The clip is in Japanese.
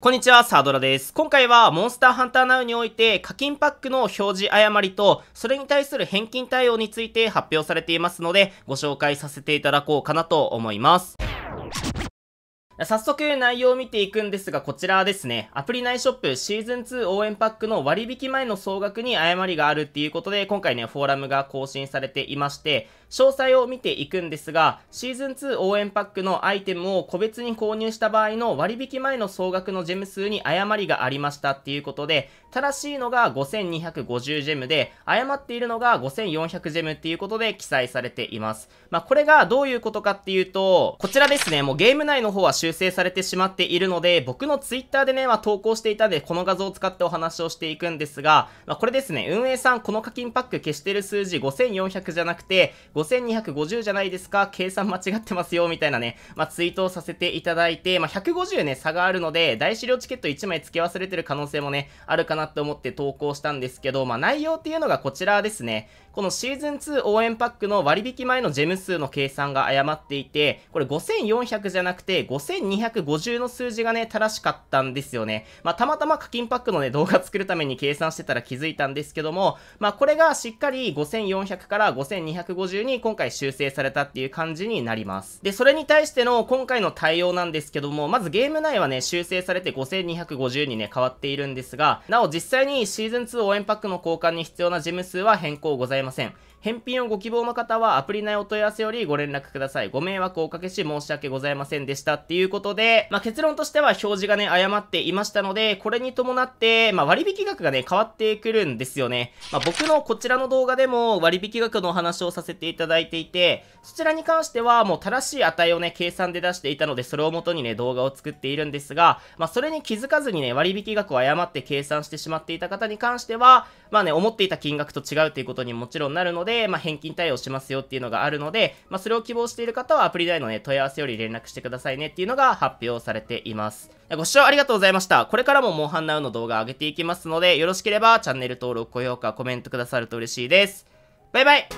こんにちは、サードラです。今回はモンスターハンターナウにおいて課金パックの表示誤りとそれに対する返金対応について発表されていますのでご紹介させていただこうかなと思います。早速内容を見ていくんですが、こちらですね、アプリ内ショップシーズン2応援パックの割引前の総額に誤りがあるっていうことで、今回ね、フォーラムが更新されていまして、詳細を見ていくんですが、シーズン2応援パックのアイテムを個別に購入した場合の割引前の総額のジェム数に誤りがありましたっていうことで、正しいのが5250ジェムで、誤っているのが5400ジェムっていうことで記載されています。まあ、これがどういうことかっていうと、こちらですね、もうゲーム内の方は修正されてしまっているので、僕のツイッターでね、投稿していたので、この画像を使ってお話をしていくんですが、これですね、運営さん、この課金パック消してる数字5400じゃなくて、5250じゃないですか、計算間違ってますよ、みたいなね、ツイートをさせていただいて、150ね、差があるので、大資料チケット1枚付け忘れてる可能性もね、あるかなって思って投稿したんですけど、内容っていうのがこちらですね、このシーズン2応援パックの割引前のジェム数の計算が誤っていて、これ5400じゃなくて、5250の数字がね、正しかったんですよね。たまたま課金パックのね、動画作るために計算してたら気づいたんですけども、これがしっかり5400から5250に今回修正されたっていう感じになります。で、それに対しての今回の対応なんですけども、まずゲーム内はね、修正されて5250にね、変わっているんですが、なお実際にシーズン2応援パックの交換に必要なジェム数は変更ございません。返品をご希望の方はアプリ内お問い合わせよりご連絡ください。ご迷惑をおかけし申し訳ございませんでしたっていうことで、結論としては表示がね、誤っていましたので、これに伴って、割引額がね、変わってくるんですよね。僕のこちらの動画でも割引額のお話をさせていただいていて、そちらに関してはもう正しい値をね、計算で出していたので、それを元にね、動画を作っているんですが、それに気づかずにね、割引額を誤って計算してしまっていた方に関しては、思っていた金額と違うということにもちろんなるので、返金対応しますよっていうのがあるので、それを希望している方はアプリ内のね、問い合わせより連絡してくださいねっていうのが発表されています。ご視聴ありがとうございました。これからもモンハンナウの動画上げていきますので、よろしければチャンネル登録、高評価、コメントくださると嬉しいです。バイバイ。